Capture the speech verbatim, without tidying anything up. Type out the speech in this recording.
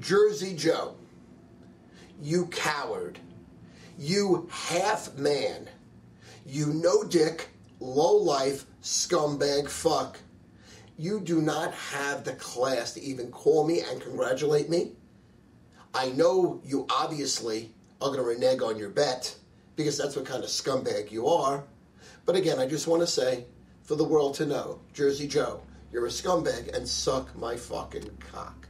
Jersey Joe, you coward, you half man, you no dick, low life, scumbag fuck. You do not have the class to even call me and congratulate me. I know you obviously are going to renege on your bet because that's what kind of scumbag you are. But again, I just want to say for the world to know, Jersey Joe, you're a scumbag and suck my fucking cock.